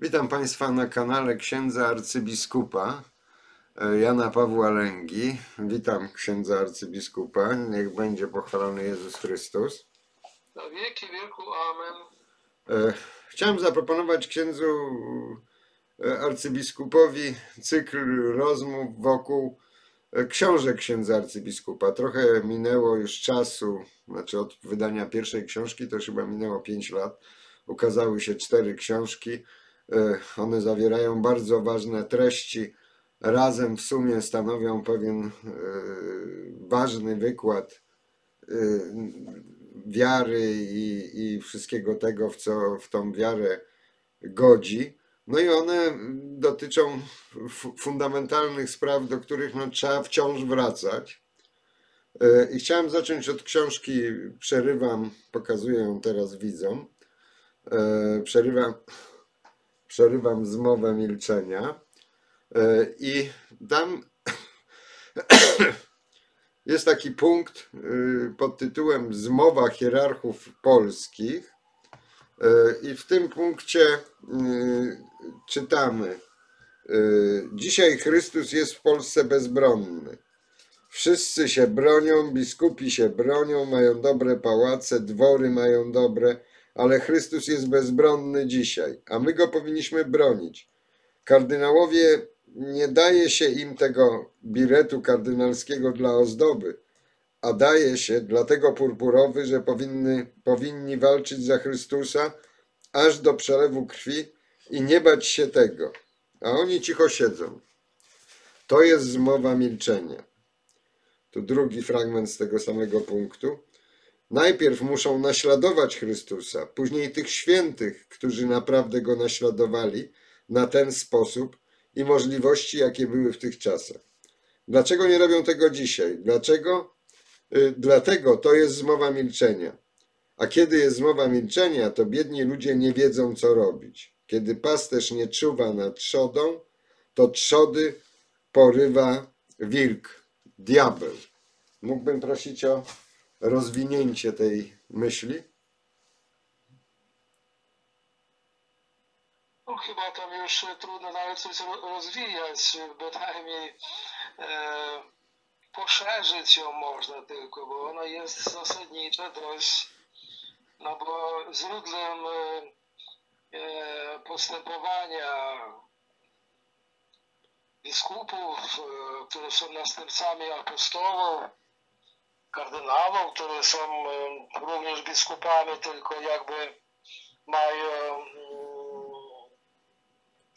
Witam Państwa na kanale księdza arcybiskupa Jana Pawła Lęgi. Witam księdza arcybiskupa. Niech będzie pochwalony Jezus Chrystus. Na wieki wieku. Amen. Chciałem zaproponować księdzu arcybiskupowi cykl rozmów wokół książek księdza arcybiskupa. Trochę minęło już czasu, znaczy od wydania pierwszej książki to chyba minęło 5 lat. Ukazały się 4 książki. One zawierają bardzo ważne treści. Razem w sumie stanowią pewien ważny wykład wiary i wszystkiego tego, w co w tą wiarę godzi. No i one dotyczą fundamentalnych spraw, do których no, trzeba wciąż wracać. I chciałem zacząć od książki, przerywam, pokazuję ją teraz widzom. Przerywam zmowę milczenia i tam jest taki punkt pod tytułem Zmowa hierarchów polskich i w tym punkcie czytamy: dzisiaj Chrystus jest w Polsce bezbronny. Wszyscy się bronią, biskupi się bronią, mają dobre pałace, dwory mają dobre, ale Chrystus jest bezbronny dzisiaj, a my go powinniśmy bronić. Kardynałowie, nie daje się im tego biletu kardynalskiego dla ozdoby, a daje się dlatego purpurowy, że powinni walczyć za Chrystusa aż do przelewu krwi i nie bać się tego. A oni cicho siedzą. To jest zmowa milczenia. Tu drugi fragment z tego samego punktu. Najpierw muszą naśladować Chrystusa, później tych świętych, którzy naprawdę Go naśladowali na ten sposób i możliwości, jakie były w tych czasach. Dlaczego nie robią tego dzisiaj? Dlaczego? Dlatego to jest zmowa milczenia. A kiedy jest zmowa milczenia, to biedni ludzie nie wiedzą, co robić. Kiedy pasterz nie czuwa nad trzodą, to trzody porywa wilk, diabeł. Mógłbym prosić o rozwinięcie tej myśli? No, chyba tam już trudno nawet coś rozwijać, bynajmniej poszerzyć ją można tylko, bo ona jest zasadnicza dość, no bo źródłem postępowania biskupów, którzy są następcami apostołów, kardynałów, które są również biskupami, tylko jakby mają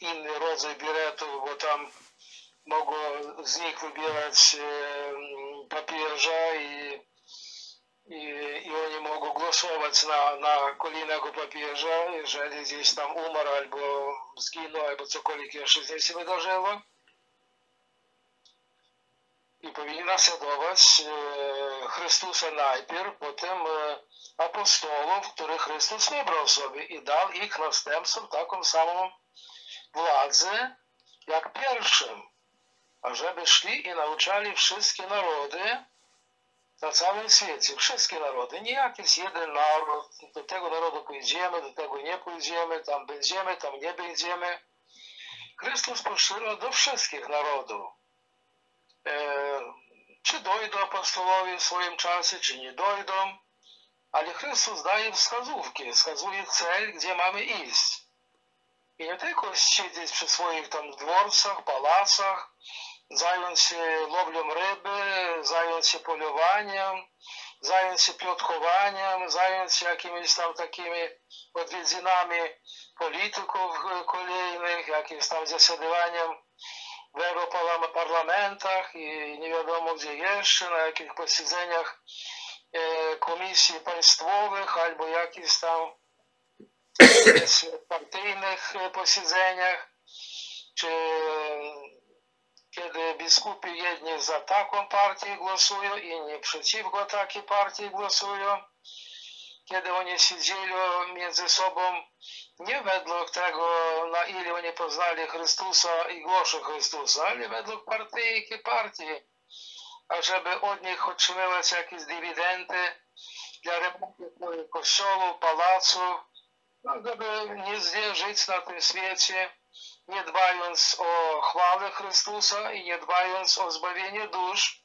inny rodzaj biletów, bo tam mogą z nich wybierać papieża i oni mogą głosować na kolejnego papieża, jeżeli gdzieś tam umarł albo zginął, albo cokolwiek jeszcze z nim się wydarzyło. I powinni naśladować Chrystusa najpierw, potem apostołów, których Chrystus wybrał sobie i dał ich następcom taką samą władzę jak pierwszym, ażeby szli i nauczali wszystkie narody na całym świecie. Wszystkie narody, nie jakiś jeden naród, do tego narodu pójdziemy, do tego nie pójdziemy, tam będziemy, tam nie będziemy. Chrystus poszerzył do wszystkich narodów. Czy dojdą apostołowie w swoim czasie, czy nie dojdą, ale Chrystus daje wskazówki, wskazuje cel, gdzie mamy iść. I nie tylko siedzieć przy swoich tam dworcach, pałacach, zająć się łowią ryby, zająć się polowaniem, zająć się plotkowaniem, zająć się jakimiś tam takimi odwiedzinami polityków kolejnych, jakimś tam zasiadywaniem w europarlamentach i nie wiadomo gdzie jeszcze, na jakich posiedzeniach komisji państwowych albo jakichś tam partyjnych posiedzeniach, czy kiedy biskupi jedni za taką partię głosują, inni przeciwko takiej partii głosują, kiedy oni siedzieli między sobą nie według tego, na ile oni poznali Chrystusa i głoszą Chrystusa, ale według partyjki partii, ażeby od nich otrzymywać jakieś dywidendy dla remontu kościołów, pałacu, żeby nie zjeżdżać na tym świecie, nie dbając o chwałę Chrystusa i nie dbając o zbawienie dusz,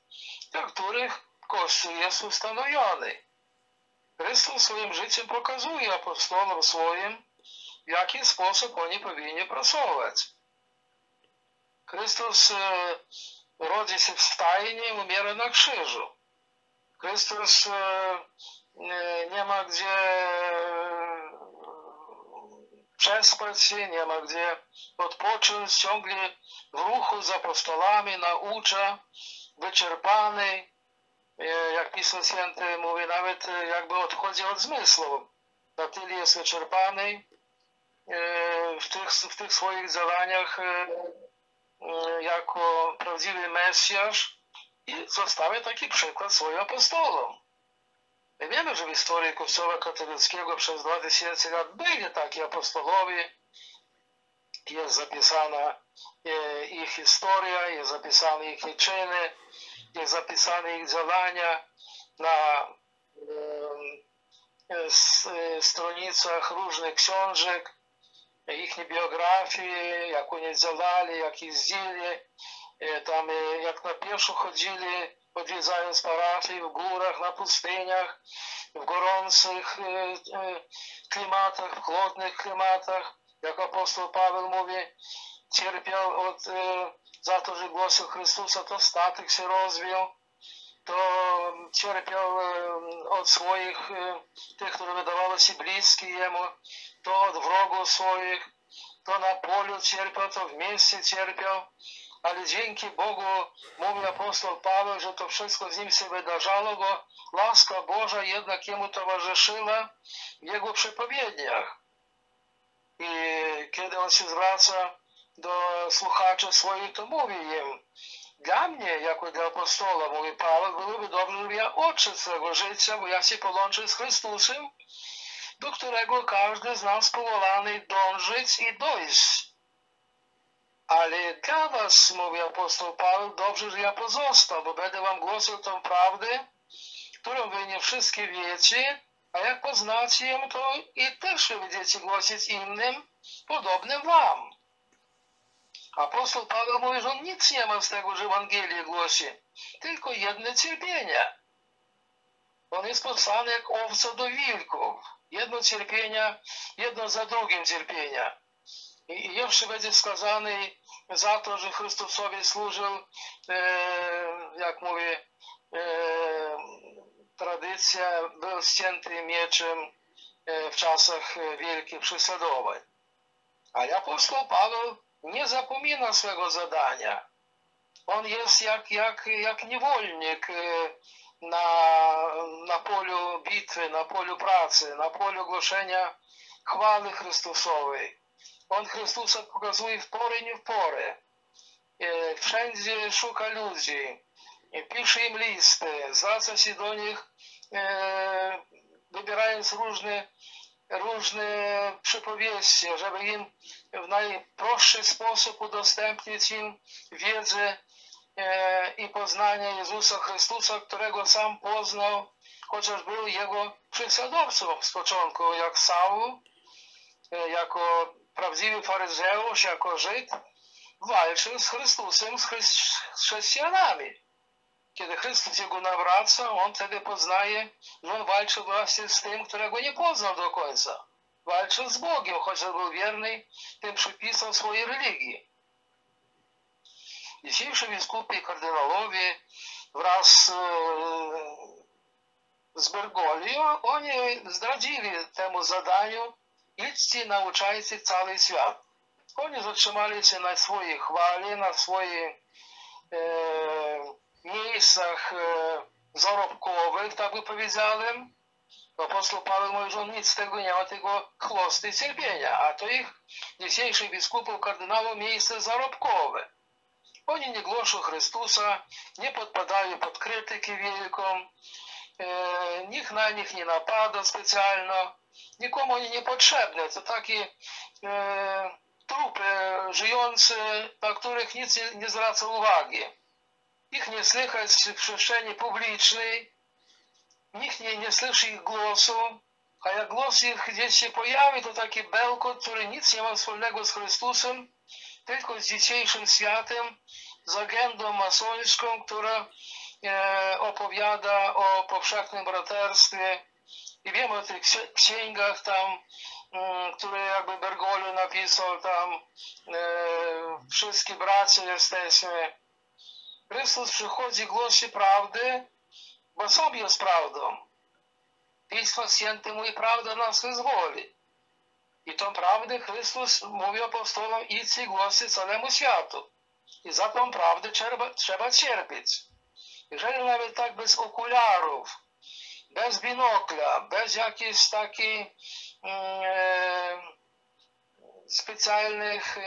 dla których Kościół jest ustanowiony. Chrystus swoim życiem pokazuje apostolom swoim, w jaki sposób oni powinni pracować. Chrystus rodzi się w stajni, umiera na krzyżu. Chrystus nie ma gdzie przespać się, nie ma gdzie odpocząć, ciągle w ruchu z apostolami, naucza, wyczerpany, jak Pismo Święte mówi, nawet jakby odchodzi od zmysłu. Na tyle jest wyczerpany w tych swoich zadaniach jako prawdziwy Mesjasz i zostawia taki przykład swoim apostolom. My wiemy, że w historii Kościoła katolickiego przez 2000 lat byli taki apostolowie. Jest zapisana ich historia, jest zapisane ich czyny, jest zapisane ich działania na stronicach różnych książek, ich biografii, jak oni działali, jak jeździli, tam jak na pieszo chodzili, odwiedzając parafii w górach, na pustyniach, w gorących klimatach, w chłodnych klimatach, jak apostoł Paweł mówi, cierpiał za to, że głosił Chrystusa, to statek się rozwiał, to cierpiał od swoich, tych, które wydawało się bliskie jemu, to od wrogów swoich, to na polu cierpiał, to w mieście cierpiał, ale dzięki Bogu, mówi apostoł Paweł, że to wszystko z nim się wydarzało, bo łaska Boża jednak jemu towarzyszyła w jego przepowiedniach. I kiedy on się zwraca do słuchaczy swoich, to mówi im, dla mnie, jako dla apostola, mówi Paweł, byłoby dobrze, żeby ja odszedł swego życia, bo ja się połączę z Chrystusem, do którego każdy z nas powołany dążyć i dojść. Ale dla was, mówi apostoł Paweł, dobrze, że ja pozostał, bo będę wam głosił tą prawdę, którą wy nie wszystkie wiecie, a jak poznacie ją, to i też będziecie głosić innym, podobnym wam. Apostoł Paweł mówi, że on nic nie ma z tego, że Ewangelię głosi, tylko jedno cierpienie. On jest posłany jak owca do wilków. Jedno cierpienie, jedno za drugim cierpienia. I jeszcze będzie skazany za to, że Chrystusowi służył, jak mówię, tradycja, był ścięty mieczem w czasach wielkich prześladowań. Ale apostoł Paweł nie zapomina swego zadania. On jest jak niewolnik na polu bitwy, na polu pracy, na polu głoszenia chwały Chrystusowej. On Chrystusa pokazuje w porę i nie w porę. Wszędzie szuka ludzi, pisze im listy, zwraca się do nich, wybierając różne przypowieści, żeby im w najprostszy sposób udostępnić im wiedzę i poznanie Jezusa Chrystusa, którego sam poznał, chociaż był jego prześladowcą z początku, jak Saul, jako prawdziwy faryzeusz, jako Żyd, walczył z Chrystusem, z chrześcijanami. Kiedy Chrystus jego nawraca, on wtedy poznaje, że on walczył właśnie z tym, którego nie poznał do końca. Walczył z Bogiem, chociaż był wierny tym przypisom swojej religii. Dzisiejsi biskupi i kardynałowie wraz z Bergoglio, oni zdradzili temu zadaniu, idźcie, nauczajcie cały świat. Oni zatrzymali się na swojej chwale, na swoich miejscach zarobkowych, tak by powiedziałem. Apostoł Paweł mówi, że on nic z tego nie ma, tylko chłosty cierpienia, a to ich dzisiejszych biskupów, kardynałów, miejsce zarobkowe. Oni nie głoszą Chrystusa, nie podpadają pod krytykę wielką, nikt na nich nie napada specjalno, nikomu oni niepotrzebne. To takie trupy żyjące, na których nic nie zwraca uwagi. Ich nie słychać w przestrzeni publicznej, nikt nie słyszy ich głosu, A jak głos ich gdzieś się pojawi, to taki bełkot, który nic nie ma wspólnego z Chrystusem, tylko z dzisiejszym światem, z agendą masońską, która opowiada o powszechnym braterstwie. I wiem o tych księgach tam, które jakby Bergoglio napisał tam, wszyscy bracia jesteśmy. Chrystus przychodzi, głosi prawdy, bo sam jest prawdą. Pismo Święte mówi, prawda nas wyzwoli. I tą prawdę Chrystus mówi apostołom, idźcie i głosy całemu światu. I za tą prawdę trzeba cierpieć. Jeżeli nawet tak bez okularów, bez binokla, bez jakichś takich specjalnych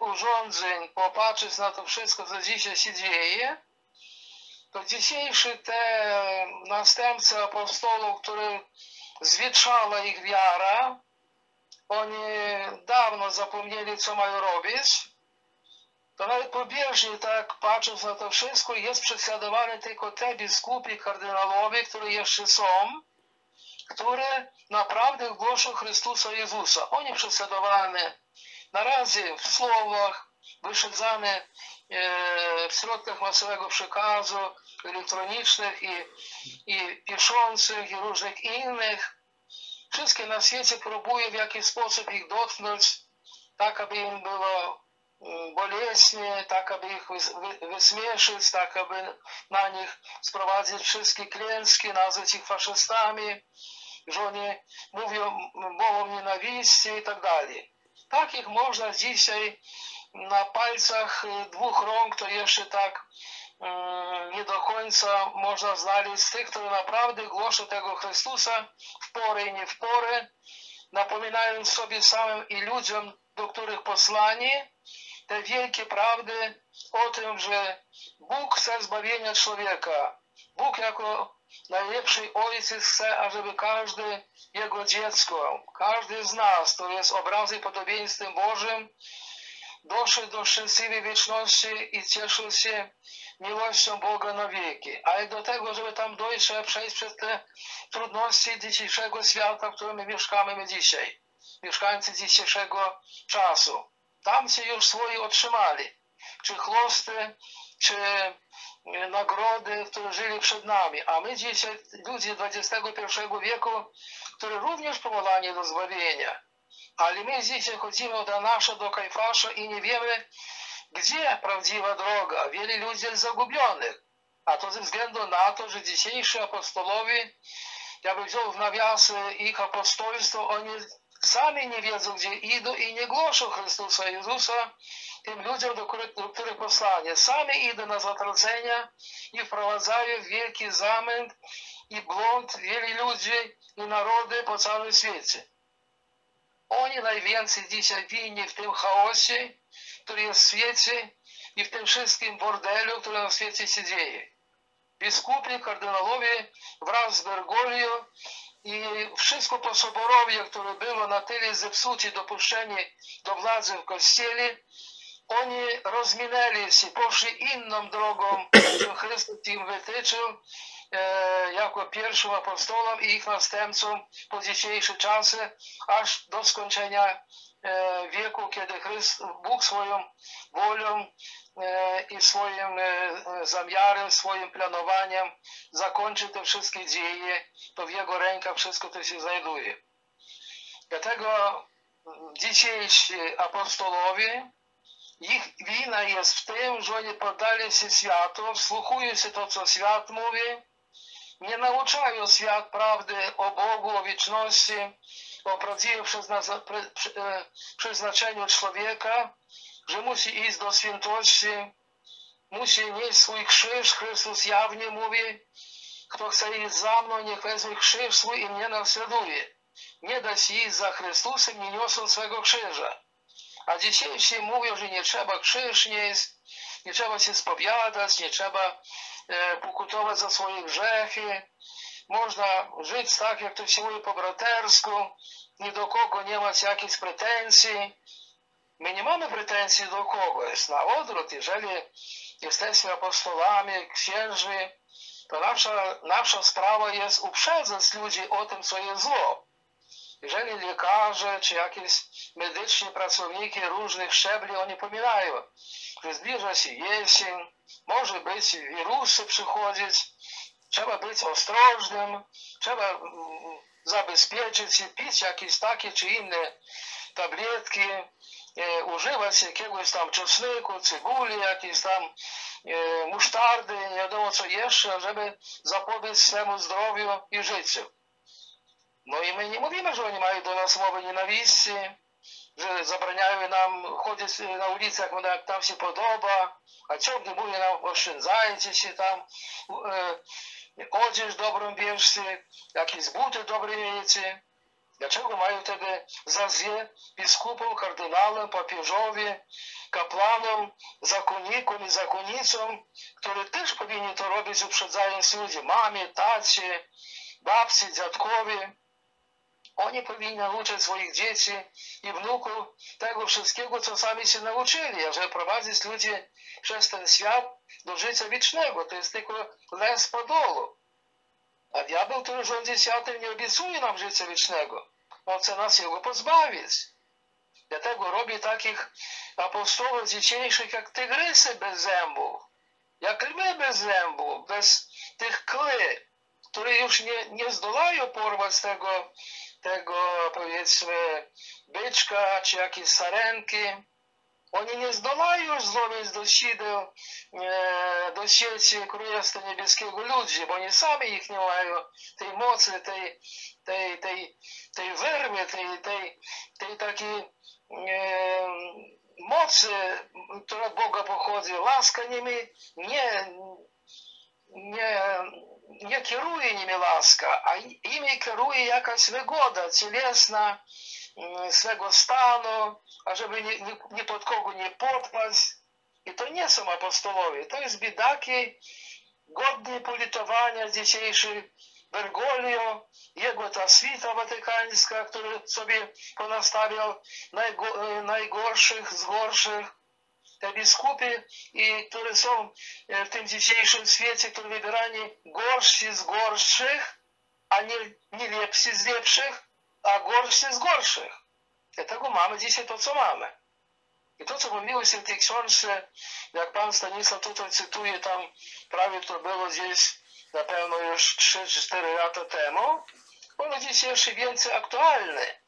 urządzeń popatrzeć na to wszystko, co dzisiaj się dzieje, to dzisiejszy te następcy apostołów, który zwietrzała ich wiara, oni dawno zapomnieli, co mają robić, to nawet pobieżnie, tak patrząc na to wszystko, jest prześladowany tylko te biskupi, kardynałowie, które jeszcze są, które naprawdę głoszą Chrystusa Jezusa. Oni prześladowani na razie w słowach, wyszedzane w środkach masowego przekazu, elektronicznych i piszących i różnych innych. Wszystkie na świecie próbują w jakiś sposób ich dotknąć, tak aby im było boleśnie, tak aby ich wyśmieszyć, tak aby na nich sprowadzić wszystkie klęski, nazwać ich faszystami, że oni mówią mową nienawiści i tak dalej. Takich można dzisiaj na palcach dwóch rąk, to jeszcze tak nie do końca można znaleźć tych, które naprawdę głoszą tego Chrystusa w porę i nie w porę, napominając sobie samym i ludziom, do których posłani, te wielkie prawdy o tym, że Bóg chce zbawienia człowieka. Bóg jako najlepszy ojciec chce, ażeby każdy jego dziecko, każdy z nas, to jest obrazem i podobieństwem Bożym, doszedł do szczęśliwej wieczności i cieszył się miłością Boga na wieki. Ale do tego, żeby tam dojść, trzeba przejść przez te trudności dzisiejszego świata, w którym my mieszkamy dzisiaj, mieszkańcy dzisiejszego czasu. Tam się już swoje otrzymali, czy chłosty, czy nagrody, które żyli przed nami. A my dzisiaj, ludzie XXI wieku, którzy również powołani do zbawienia, ale my dzisiaj chodzimy do nasza, do Kajfasza i nie wiemy, gdzie prawdziwa droga. Wiele ludzi jest zagubionych. A to ze względu na to, że dzisiejsi apostolowie, ja bym wziął w nawiasy ich apostolstwo, oni sami nie wiedzą, gdzie idą i nie głoszą Chrystusa Jezusa tym ludziom, do których posłanie. Sami idą na zatracenia i wprowadzają wielki zamęt i błąd wielu ludzi i narody po całym świecie. Oni najwięcej dzisiaj winni w tym chaosie, który jest w świecie i w tym wszystkim bordelu, który na świecie się dzieje. Biskupi, kardynałowie wraz z Bergoglio i wszystko po soborowie, które było na tyle zepsute, dopuszczenie do władzy w kościele, oni rozminęli się, poszli inną drogą, którą Chrystus im wytyczył, jako pierwszym apostołom i ich następcom po dzisiejsze czasy, aż do skończenia wieku, kiedy Bóg swoją wolą i swoim zamiarem, swoim planowaniem zakończy te wszystkie dzieje, to w Jego rękach wszystko to się znajduje. Dlatego dzisiejsi apostolowie, ich wina jest w tym, że oni poddali się światu, wsłuchują się to, co świat mówi, nie nauczają świat prawdy o Bogu, o wieczności, o prawdziwym przeznaczeniu człowieka, że musi iść do świętości, musi nieść swój krzyż. Chrystus jawnie mówi, kto chce iść za mną, niech weźmie krzyż swój i mnie naśladuje. Nie da się iść za Chrystusem, nie niosąc swego krzyża. A dzisiejsi mówią, że nie trzeba krzyż nieść, nie trzeba się spowiadać, nie trzeba pokutować za swoje grzechy. Można żyć tak, jak to się mówi, po bratersku, nie do kogo nie mać jakichś pretensji. My nie mamy pretensji do kogoś. Na odwrót, jeżeli jesteśmy apostolami, księżmi, to nasza sprawa jest uprzedzać ludzi o tym, co jest zło. Jeżeli lekarze czy jakieś medyczni pracowniki różnych szczebli, oni pomijają, że zbliża się jesień, może być wirusy przychodzić, trzeba być ostrożnym, trzeba zabezpieczyć się, pić jakieś takie czy inne tabletki, używać jakiegoś tam czosnku, cebuli, jakiejś tam musztardy, nie wiadomo co jeszcze, żeby zapobiec swemu zdrowiu i życiu. No i my nie mówimy, że oni mają do nas mowy nienawiści, że zabraniają nam chodzić na ulicach, jak nam się podoba, a ciągle mówią nam, oszczędzajcie się tam, odzież dobrą bierzcie, jakieś buty dobre miejcie. Dlaczego mają wtedy za złe biskupom, kardynałom, papieżowi, kapłanom, zakonnikom i zakonnicom, którzy też powinni to robić, uprzedzając ludzi, mamie, tacie, babci, dziadkowie. Oni powinni uczyć swoich dzieci i wnuków tego wszystkiego, co sami się nauczyli, a żeby prowadzić ludzi przez ten świat do życia wiecznego. To jest tylko lęk z podolu. A diabeł, który rządzi światem, nie obiecuje nam życia wiecznego. On chce nas jego pozbawić. Dlatego robi takich apostołów dzisiejszych jak tygrysy bez zębów, jak lwy bez zębów, bez tych kły, które już nie zdolają porwać tego powiedzmy byczka czy jakiejś sarenki. Oni nie zdolają już zdobyć do sieci Królestwa Niebieskiego ludzi, bo oni sami ich nie mają, tej mocy, tej wyrwy, tej takiej mocy, która od Boga pochodzi. Laska nimi nie kieruje nimi laska, a imi kieruje jakaś wygoda cielesna, swego stanu, ażeby nie pod kogo nie podpaść. I to nie są apostołowie, to jest biedaki, godni politowania dzisiejszy Bergoglio, jego ta świta watykańska, który sobie ponastawiał najgorszych z gorszych. Te biskupi, które są w tym dzisiejszym świecie, którzy wybierani gorsi z gorszych, a nie lepsi z lepszych, a gorszy z gorszych. Dlatego mamy dzisiaj to, co mamy. I to, co mówiło się w tej książce, jak pan Stanisław tutaj cytuje, tam prawie to było gdzieś na pewno już 3-4 lata temu, ono dzisiaj jeszcze więcej aktualne.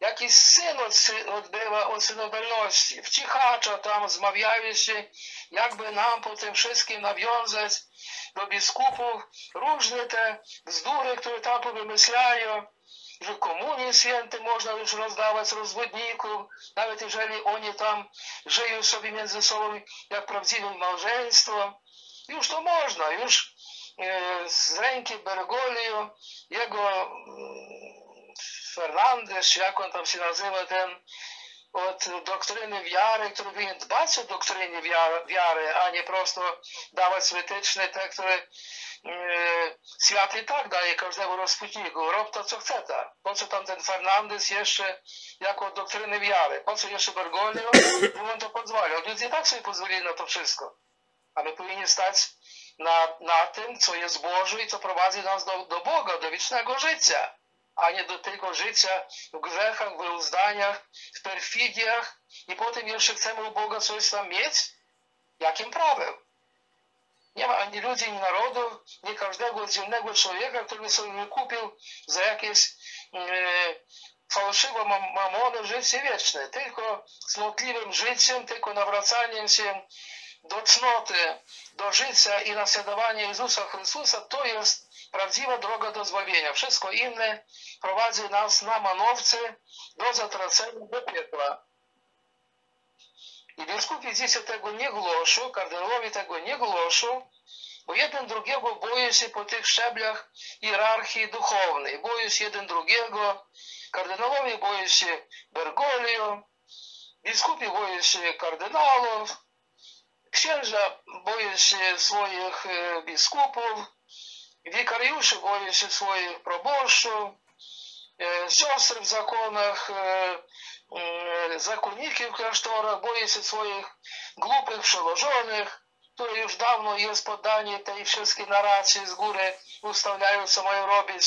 Jakiś syn odbywa od synodalności, wcichacza tam, zmawiają się, jakby nam po tym wszystkim nawiązać do biskupów różne te bzdury, które tam powymyślają, że komunię święty można już rozdawać rozwodników, nawet jeżeli oni tam żyją sobie między sobą jak prawdziwe małżeństwo. Już to można, już z ręki Bergoglio, jego Fernandez, jak on tam się nazywa, ten od doktryny wiary, który powinien dbać o doktrynie wiary, a nie prosto dawać wytyczne te, które świat i tak daje każdemu rozputniku. Rob to, co chce tam. Po co tam ten Fernandez jeszcze jako doktryny wiary? Po co jeszcze Bergoglio? Bo on to pozwolił. Ludzie i tak sobie pozwolili na to wszystko. A my powinni stać na tym, co jest Boże i co prowadzi nas do Boga, do wiecznego życia, a nie do tego życia w grzechach, w uzdaniach, w perfidiach i potem jeszcze chcemy u Boga coś tam mieć? Jakim prawem? Nie ma ani ludzi, ani narodów, nie każdego dzielnego człowieka, który sobie kupił za jakieś fałszywe mamony życie wieczne. Tylko cnotliwym życiem, tylko nawracaniem się do cnoty, do życia i naśladowania Jezusa Chrystusa, to jest prawdziwa droga do zbawienia. Wszystko inne prowadzi nas na manowce do zatracenia, do piekła. I biskupi dzisiaj tego nie głoszą, kardynałowie tego nie głoszą, bo jeden drugiego boją się po tych szczeblach hierarchii duchownej. Boją się jeden drugiego, kardynałowie boją się Bergoglio, biskupi boją się kardynałów, księża boją się swoich biskupów, wikariuszy boją się swoich proboszczów, siostry w zakonach, zakonników w klasztorach, boją się swoich głupich przełożonych, które już dawno jest poddanie tej wszystkiej narracji z góry, ustawiają, co mają robić.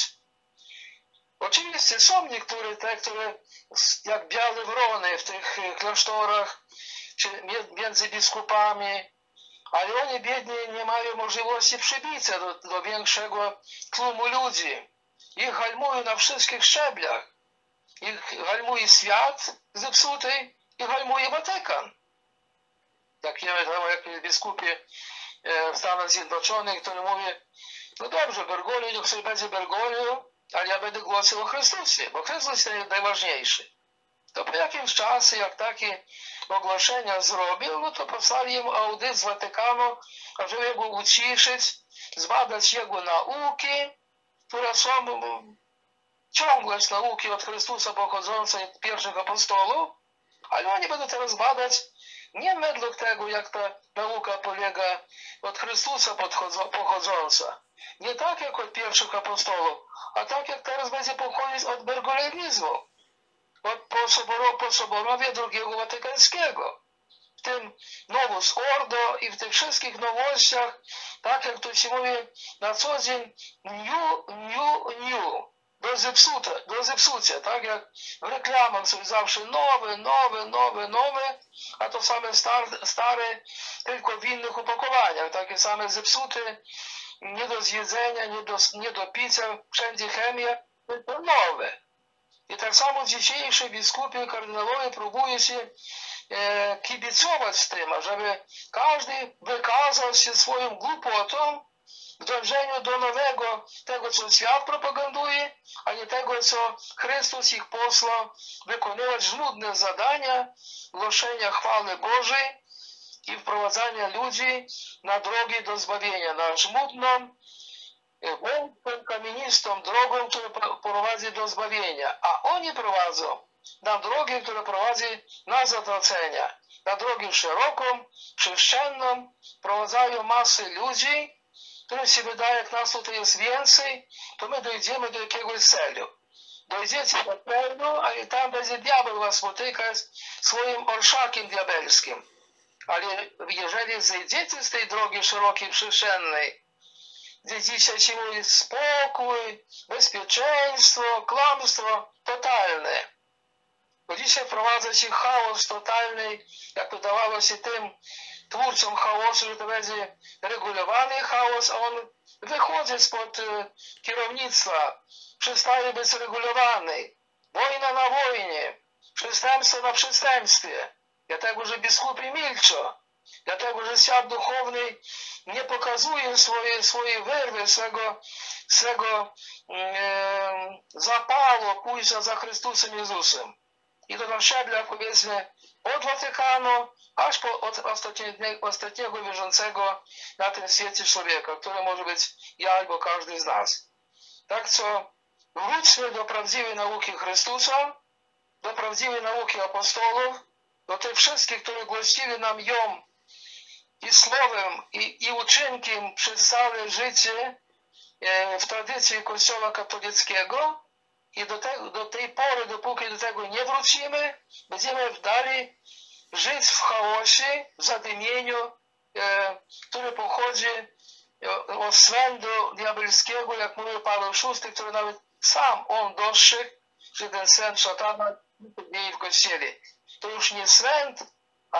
Oczywiście są niektóre te, które jak białe wrony w tych klasztorach, czy między biskupami, ale oni biedni nie mają możliwości przybicia do większego tłumu ludzi. Ich halmują na wszystkich szczeblach. Ich halmuje świat zepsuty i halmuje Watykan. Tak nie wiadomo, jak biskupi w Stanach Zjednoczonych, który mówi, no dobrze, Bergoglio, niech sobie będzie Bergoglio, ale ja będę głosił o Chrystusie, bo Chrystus jest najważniejszy. To po jakimś czasie, jak takie ogłoszenia zrobił, no to posłali im audyt z Watykanu, żeby go uciszyć, zbadać jego nauki, które są ciągłość nauki od Chrystusa pochodzącej od pierwszych apostołów, ale oni będą teraz badać nie według tego, jak ta nauka polega od Chrystusa pochodząca, nie tak jak od pierwszych apostołów, a tak jak teraz będzie pochodzić od bergolianizmu, po Soborowie II Watykańskiego. W tym Novus Ordo i w tych wszystkich nowościach, tak jak to się mówi na co dzień, new. Do zepsucia, tak jak w reklamach są zawsze nowe, a to same stare, tylko w innych opakowaniach, takie same zepsute, nie do zjedzenia, nie do picia, wszędzie chemia, tylko nowe. I tak samo dzisiejsi biskupi, kardynałowie próbuje się kibicować z tym, żeby każdy wykazał się swoją głupotą w dążeniu do nowego, tego co świat propaganduje, a nie tego co Chrystus ich posłał wykonywać żmudne zadania, głoszenia chwały Bożej i wprowadzania ludzi na drogę do zbawienia, na żmudną, kamienistą drogą, która prowadzi do zbawienia, a oni prowadzą na drogę, która prowadzi na zatracenia, na drogę szeroką, przestrzenną, prowadzają masy ludzi, które się wydaje, jak nas tutaj jest więcej, to my dojdziemy do jakiegoś celu. Dojdziecie do celu, a i tam będzie diabeł was spotykać swoim orszakiem diabelskim. Ale jeżeli zejdziecie z tej drogi szerokiej, przestrzennej, gdzie dzisiaj się mówi spokój, bezpieczeństwo, kłamstwo totalne, bo dzisiaj wprowadza się chaos totalny, jak wydawało się tym twórcom chaosu, że to będzie regulowany chaos, a on wychodzi spod kierownictwa, przestaje być regulowany. Wojna na wojnie, przestępstwo na przestępstwie, dlatego że biskupi milczą, dlatego że świat duchowny nie pokazuje swojej wyrwy, swego zapału pójścia za Chrystusem Jezusem. I to na szczeblach, powiedzmy, od Watykanu aż po ostatniego wierzącego na tym świecie człowieka, który może być ja albo każdy z nas. Tak co wróćmy do prawdziwej nauki Chrystusa, do prawdziwej nauki apostołów, do tych wszystkich, którzy głosili nam ją i słowem, i uczynkiem przez całe życie w tradycji Kościoła katolickiego. I do tej pory, dopóki do tego nie wrócimy, będziemy dalej żyć w chaosie, w zadymieniu, który pochodzi od swędu diabelskiego, jak mówił Paweł VI, który nawet sam on dostrzegł, że ten swęd szatana dzieje w Kościele. To już nie swęd, a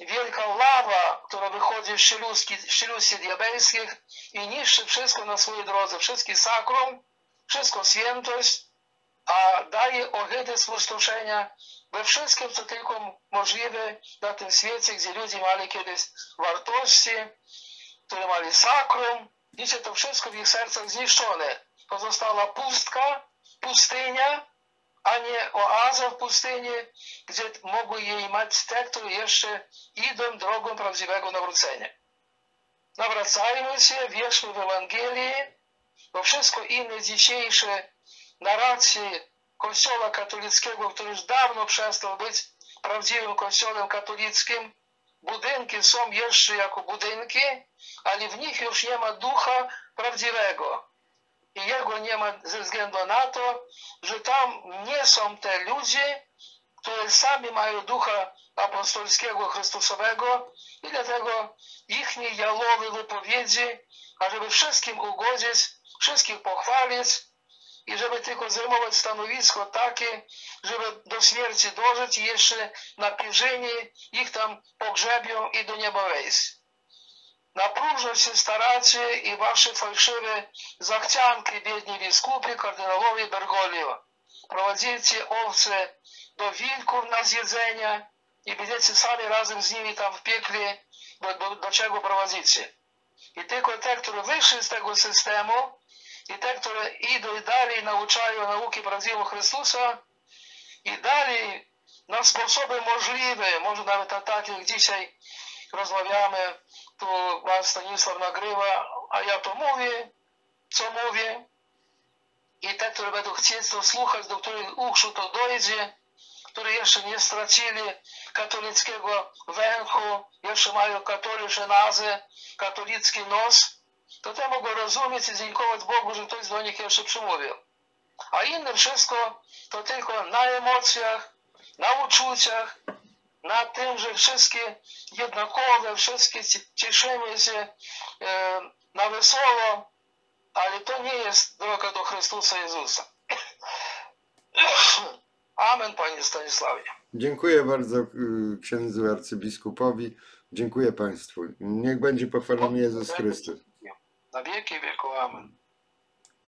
wielka ława, która wychodzi z sieluści diabelskich i niszczy wszystko na swojej drodze, wszystkie sakrum, wszystko świętość, a daje ohydę spustoszenia we wszystkim, co tylko możliwe na tym świecie, gdzie ludzie mieli kiedyś wartości, które mieli sakrum. Dzisiaj to wszystko w ich sercach zniszczone. Pozostała pustynia, a nie oaza w pustyni, gdzie mogą jej mać te, które jeszcze idą drogą prawdziwego nawrócenia. Nawracajmy się, wierzmy w Ewangelii, bo wszystko inne dzisiejsze narracje Kościoła katolickiego, który już dawno przestał być prawdziwym Kościołem katolickim, budynki są jeszcze jako budynki, ale w nich już nie ma ducha prawdziwego. I jego nie ma ze względu na to, że tam nie są te ludzie, które sami mają ducha apostolskiego Chrystusowego i dlatego ich jalowe wypowiedzi, ażeby wszystkim ugodzić, wszystkich pochwalić i żeby tylko zajmować stanowisko takie, żeby do śmierci dożyć i jeszcze na pierzynie ich tam pogrzebią i do nieba wejść. Na próżno się staracie i wasze fałszywe zachcianki, biedni biskupi, kardynałowie Bergoglio. Prowadzicie owce do wilków na zjedzenie i będziecie sami razem z nimi tam w piekle, do czego prowadzicie. I tylko te, które wyszli z tego systemu i te, które idą i dalej nauczają nauki prawdziwego Chrystusa i dalej na sposoby możliwe, może nawet na takich jak dzisiaj rozmawiamy, tu pan Stanisław nagrywa, a ja to mówię, co mówię. I te, które będą chcieć to słuchać, do których uszu to dojdzie, które jeszcze nie stracili katolickiego węchu, jeszcze mają katoliczne nazwy, katolicki nos, to te mogą rozumieć i dziękować Bogu, że ktoś do nich jeszcze przemówił. A inne wszystko to tylko na emocjach, na uczuciach, na tym, że wszystkie jednakowe, wszystkie cieszymy się na wesoło, ale to nie jest droga do Chrystusa Jezusa. Amen, panie Stanisławie. Dziękuję bardzo księdzu arcybiskupowi. Dziękuję państwu. Niech będzie pochwalony Jezus Chrystus. Na wieki wieku. Amen.